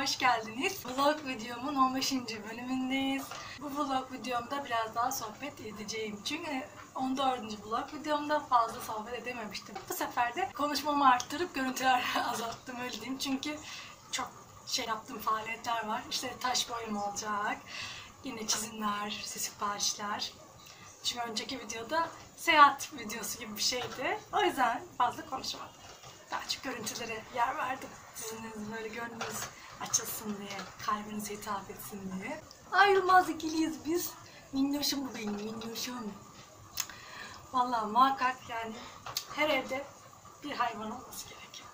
Hoş geldiniz. Vlog videomun 15. bölümündeyiz. Bu vlog videomda biraz daha sohbet edeceğim. Çünkü 14. vlog videomda fazla sohbet edememiştim. Bu sefer de konuşmamı arttırıp görüntüler azalttım, öyle diyeyim. Çünkü çok şey yaptığım faaliyetler var. İşte taş boyama olacak. Yine çizimler, siparişler. Çünkü önceki videoda seyahat videosu gibi bir şeydi. O yüzden fazla konuşamadım. Daha çok görüntülere yer verdim. Sizin böyle gönlünüz açılsın diye, kalbinize hitap etsin diye. Ayrılmaz ikiliyiz biz. Minnoşum bu benim, minnoşum. Vallahi muhakkak yani her evde bir hayvan olması gerekiyor.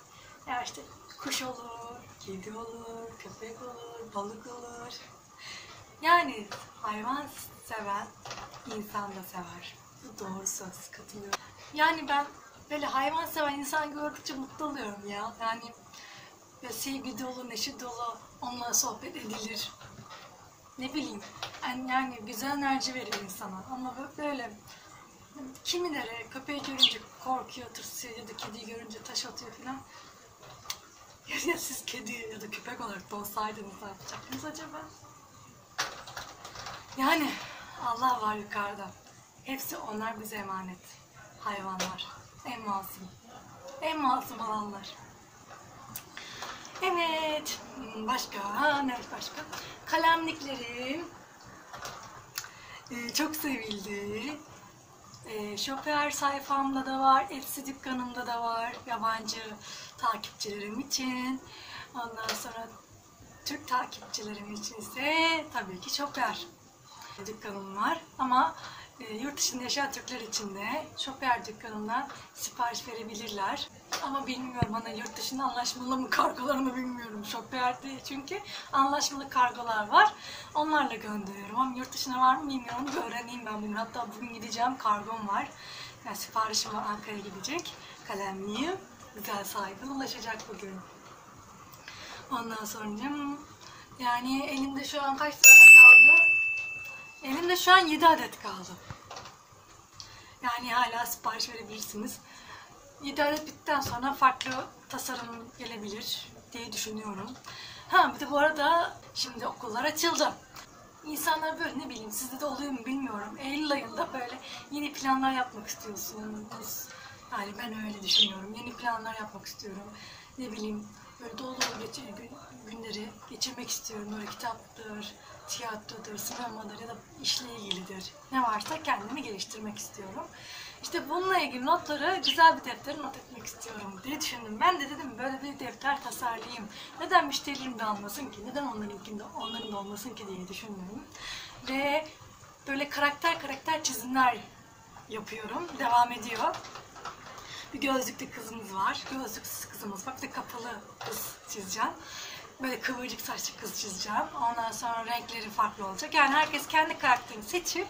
Ya işte kuş olur, kedi olur, köpek olur, balık olur. Yani hayvan seven, insan da sever. Bu doğru söz, katılıyorum. Yani ben böyle hayvan seven insan gördükçe mutlu oluyorum ya. Yani böyle sevgi dolu, neşe dolu, onunla sohbet edilir. Ne bileyim, yani güzel enerji verir insana. Ama böyle kimileri köpeği görünce korkuyor, tırsıyor ya da kediyi görünce taş atıyor falan. Ya siz kedi ya da köpek olarak doğsaydınız ne yapacaktınız acaba? Yani Allah var yukarıda. Hepsi onlar bize emanet. Hayvanlar. En masum. En masum olanlar. Evet. Başka? Kalemliklerim. Çok sevildi. Shopier sayfamda da var. Etsy dükkanımda da var. Yabancı takipçilerim için. Ondan sonra Türk takipçilerim için ise tabii ki Shopier dükkanım var. Ama yurt dışında yaşayan Türkler için de Shopier dükkanından sipariş verebilirler. Ama bilmiyorum, bana yurt dışında anlaşmalı mı kargolar mı bilmiyorum. Shopier'de çünkü anlaşmalı kargolar var. Onlarla gönderiyorum. Ama yurt dışına var mı bilmiyorum. Öğreneyim ben bunu. Hatta bugün gideceğim. Kargom var. Yani siparişim var. Ankara'ya gidecek. Kalemliğim. Güzel saygı ulaşacak bugün. Ondan sonra yani elimde şu an kaç tane kaldı? Elimde şu an 7 adet kaldı. Yani hala sipariş verebilirsiniz. 7 adet bittikten sonra farklı tasarım gelebilir diye düşünüyorum. Bir de bu arada şimdi okullar açıldı. İnsanlar böyle, ne bileyim, sizde de oluyor mu bilmiyorum. Eylül ayında böyle yeni planlar yapmak istiyorsunuz. Yani ben öyle düşünüyorum. Yeni planlar yapmak istiyorum. Ne bileyim, böyle dolu günleri geçirmek istiyorum. Böyle kitaptır, tiyatrodur, sinemadır ya da işle ilgilidir. Ne varsa kendimi geliştirmek istiyorum. İşte bununla ilgili notları güzel bir deftere not etmek istiyorum diye düşündüm. Ben de dedim böyle bir defter tasarlayayım. Neden müşterilerim de almasın ki? Neden onların da olmasın ki diye düşündüm. Ve böyle karakter çizimler yapıyorum. Devam ediyor. Bir gözlüklü kızımız var. Gözlüksüz kızımız var. Bir de kapalı kız çizeceğim. Böyle kıvırcık saçlı kız çizeceğim. Ondan sonra renkleri farklı olacak. Yani herkes kendi karakterini seçip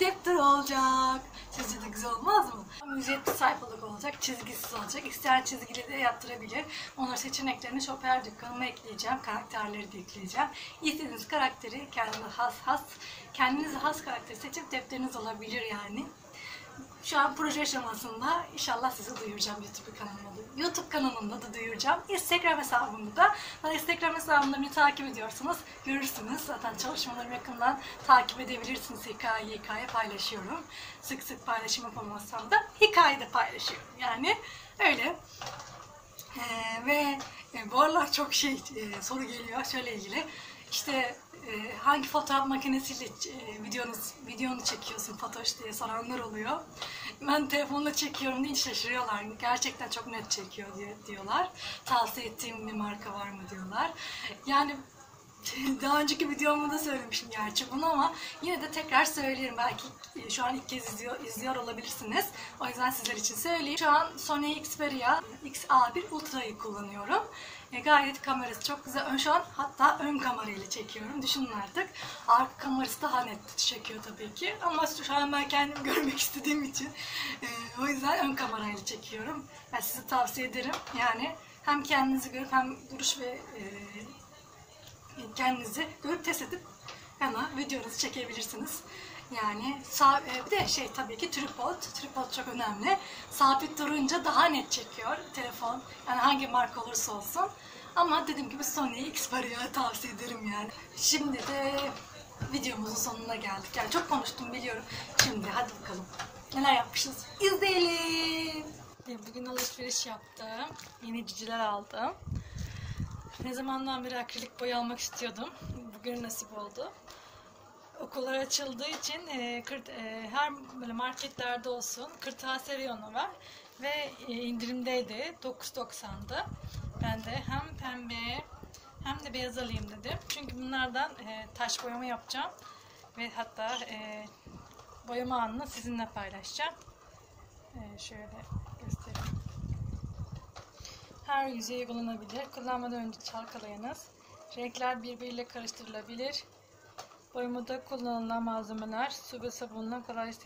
defter olacak. Sizce de güzel olmaz mı? 170 sayfalık olacak. Çizgisiz olacak. İsteyen çizgileri de yaptırabilir. Onların seçeneklerini Shopier dükkanıma ekleyeceğim. Karakterleri de ekleyeceğim. İstediğiniz karakteri kendinize has karakteri seçip defteriniz olabilir yani. Şu an proje aşamasında, inşallah sizi duyuracağım YouTube kanalımda da duyuracağım. Instagram hesabımda da. Instagram hesabımda beni takip ediyorsanız görürsünüz. Zaten çalışmalarımı yakından takip edebilirsiniz. Hikaye paylaşıyorum. Sık sık paylaşım yapamazsam da hikayede paylaşıyorum. Yani öyle. Ve bu aralar çok soru geliyor şöyle ilgili. İşte hangi fotoğraf makinesiyle videonu çekiyorsun Fatoş diye soranlar oluyor. Ben telefonla çekiyorum diye şaşırıyorlar. Gerçekten çok net çekiyor diye diyorlar. Tavsiye ettiğim bir marka var mı diyorlar. Yani daha önceki videomda da söylemişim gerçi bunu ama yine de tekrar söylerim. Belki şu an ilk kez izliyor olabilirsiniz. O yüzden sizler için söyleyeyim. Şu an Sony Xperia XA1 Ultra'yı kullanıyorum. Gayet kamerası çok güzel. Şu an hatta ön kamerayla çekiyorum. Düşünün artık. Arka kamerası daha net çekiyor tabii ki. Ama şu an ben kendimi görmek istediğim için o yüzden ön kamerayla çekiyorum. Ben size tavsiye ederim. Yani hem kendinizi görüp hem duruş ve kendinizi görüp test edip hemen videonuzu çekebilirsiniz. Yani bir de tabii ki tripod çok önemli. Sabit durunca daha net çekiyor telefon. Yani hangi marka olursa olsun. Ama dediğim gibi Sony Xperia'yı tavsiye ederim yani. Şimdi de videomuzun sonuna geldik. Yani çok konuştum biliyorum. Şimdi hadi bakalım neler yapmışız izleyelim. Bugün alışveriş yaptım. Yeni ciciler aldım. Ne zamandan beri akrilik boya almak istiyordum. Bugün nasip oldu. Okullar açıldığı için her böyle marketlerde olsun kırtasiye reyonu var ve indirimdeydi. 9.90'da. Ben de hem pembe hem de beyaz alayım dedim. Çünkü bunlardan taş boyama yapacağım ve hatta boyama anını sizinle paylaşacağım. Şöyle göstereyim. Her yüzeye uygulanabilir. Kullanmadan önce çalkalayınız. Renkler birbiriyle karıştırılabilir. Boyamada kullanılan malzemeler su ve sabunla kolayca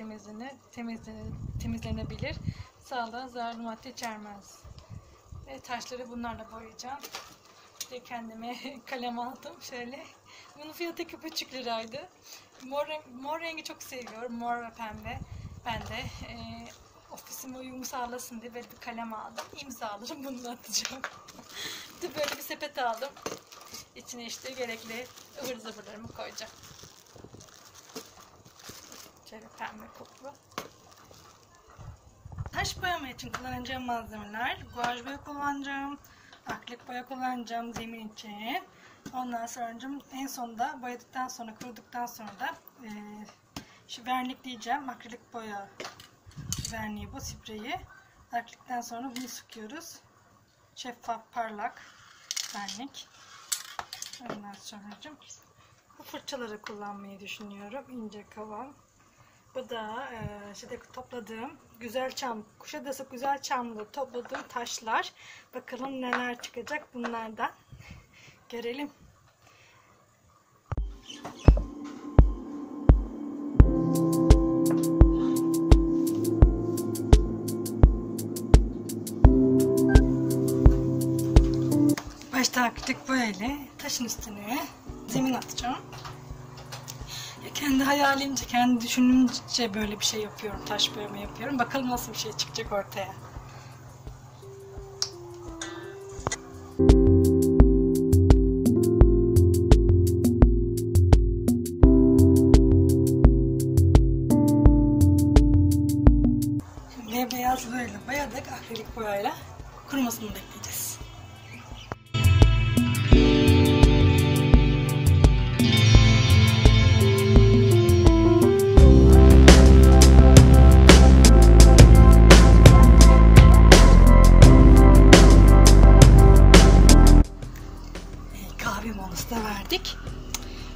temizlenebilir. Sağlığa zararlı madde içermez. Ve taşları bunlarla boyayacağım. İşte kendime kalem aldım şöyle. Bunun fiyatı 3 liraydı. Mor rengi çok seviyorum. Mor ve pembe. Ben de ofisime uyumu sağlasın diye böyle bir kalem aldım. İmzalarım, bunu atacağım. De böyle bir sepet aldım. İçine işte gerekli ıvır zıvırlarımı koyacağım. Şöyle pembe koklu. Taş boyama için kullanacağım malzemeler. Guaj boya kullanacağım. akrilik boya kullanacağım zemin için. Ondan sonra en sonunda boyadıktan sonra, kuruduktan sonra da şu vernikleyeceğim. Akrilik boya verniği bu, spreyi. Akrilikten sonra bunu sıkıyoruz. Şeffaf, parlak vernik. Ondan sonra bu fırçaları kullanmayı düşünüyorum. İnce, kaval. Bu da topladığım güzel çam, Kuşadası güzel çamlı topladığım taşlar. Bakalım neler çıkacak bunlardan. Görelim. Başta akrilik boyayla taşın üstüne zemin atacağım. Kendi hayalimce, kendi düşündüğümce böyle bir şey yapıyorum. Taş boyama yapıyorum. Bakalım nasıl bir şey çıkacak ortaya. Şimdi beyaz böyle boyadık. Akrilik boyayla kurumasını bekleyeceğiz.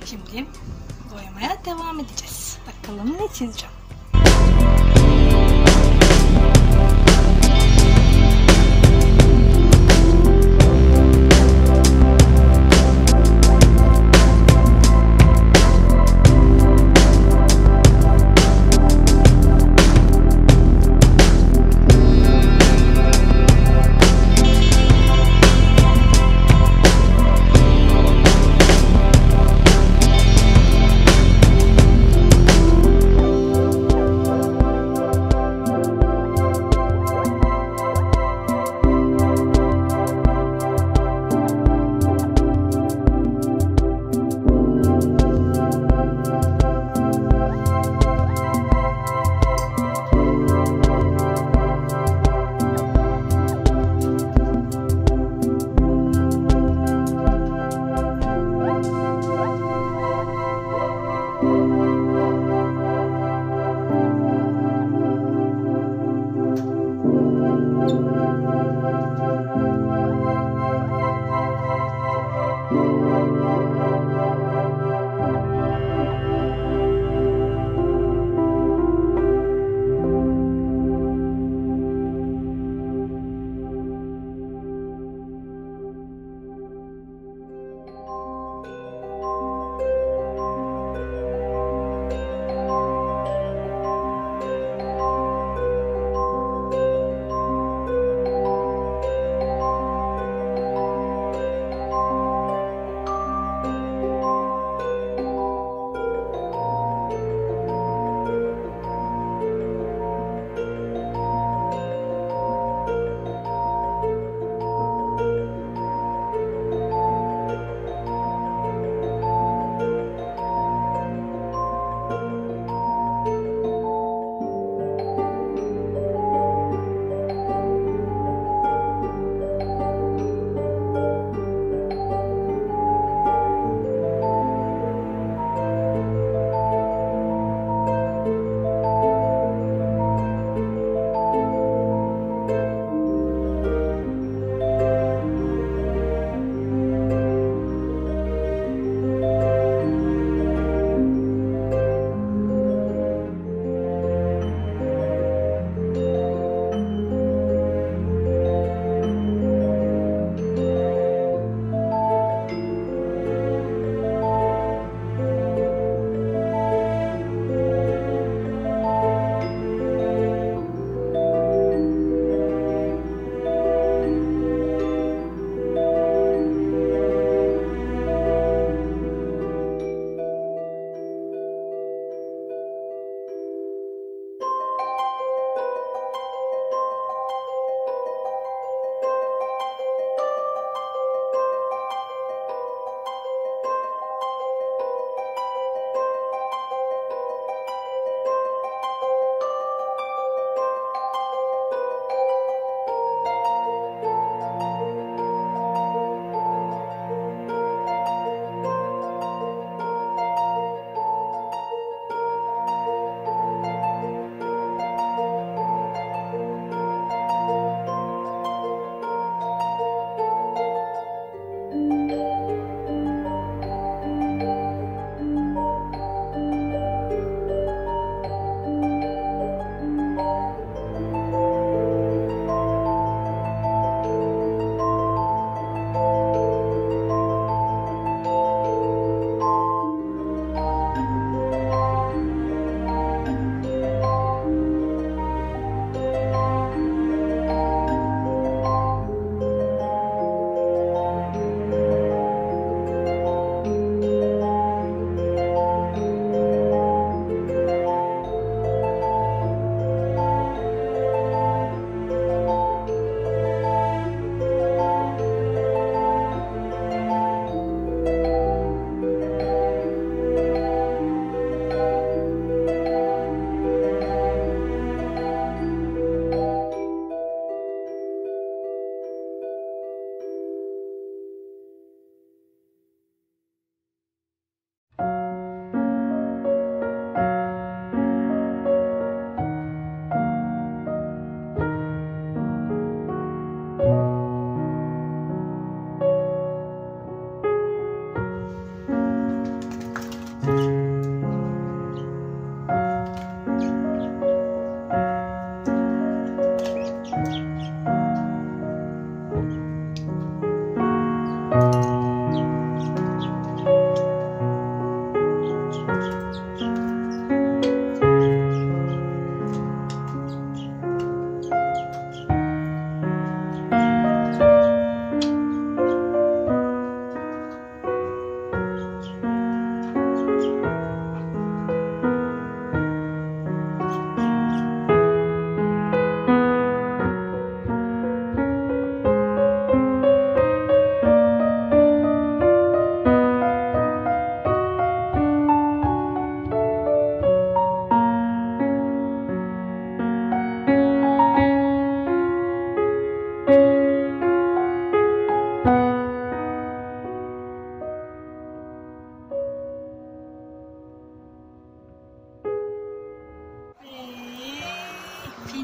Şimdi boyamaya devam edeceğiz. Bakalım ne çizeceğim.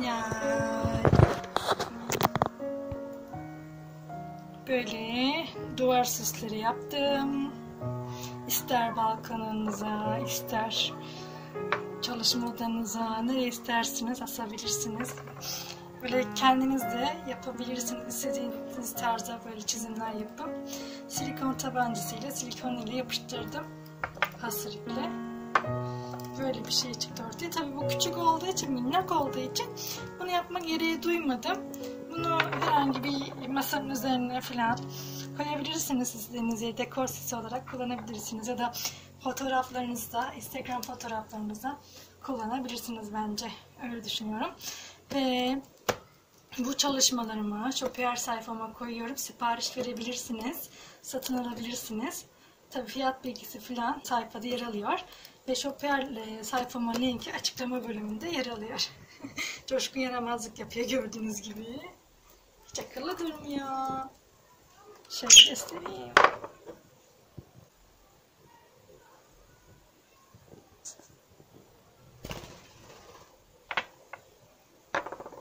yani böyle duvar süsleri yaptım. İster balkonumuza, ister çalışma odanıza, nereye istersiniz asabilirsiniz. Böyle kendiniz de yapabilirsiniz. İstediğiniz tarzda böyle çizimler yapıp silikon tabancasıyla, silikon ile yapıştırdım. Hasır iple. Böyle bir şey çıktı ortaya. Tabii bu küçük olduğu için, minnak olduğu için bunu yapma gereği duymadım. Bunu herhangi bir masanın üzerine falan koyabilirsiniz. İstediğiniz yere dekor süsü olarak kullanabilirsiniz. Ya da fotoğraflarınızda, Instagram fotoğraflarınızda kullanabilirsiniz bence. Öyle düşünüyorum. Ve bu çalışmalarımı Shopier sayfama koyuyorum. Sipariş verebilirsiniz. Satın alabilirsiniz. Tabii fiyat bilgisi falan sayfada yer alıyor. Ve Shopier sayfama linki açıklama bölümünde yer alıyor. Coşkun yaramazlık yapıyor gördüğünüz gibi. Hiç akıllı durmuyor. Şöyle göstereyim.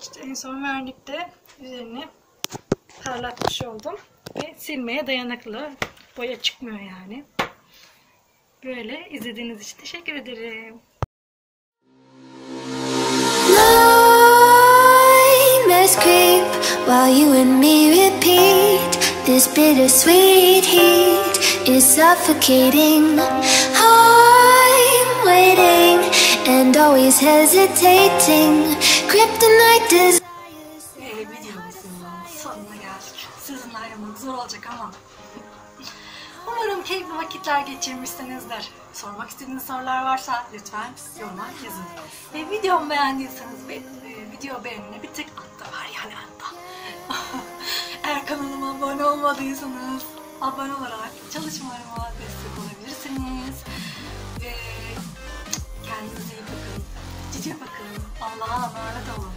İşte en son vernikte üzerine parlatmış oldum. Ve silmeye dayanıklı. Boya çıkmıyor yani. Böyle izlediğiniz için teşekkür ederim. Videomuzun sonuna geldik. Sizinle ayrılmak zor olacak ama umarım keyifli vakitler geçirmişsinizdir. Sormak istediğiniz sorular varsa lütfen yorumlar yazın. Ve videomu beğendiyseniz video beğenine bir tık altta var yani altta. Eğer kanalıma abone olmadıysanız abone olarak çalışmalarıma destek olabilirsiniz. Ve kendinize iyi bakın. Cici bakın. Allah'a emanet olun.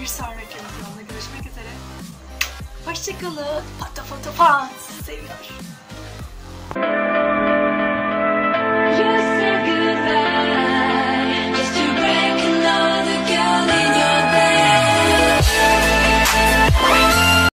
Bir sonraki videomda görüşmek üzere. Hoşçakalın. Pata pata pan. Seviyorum.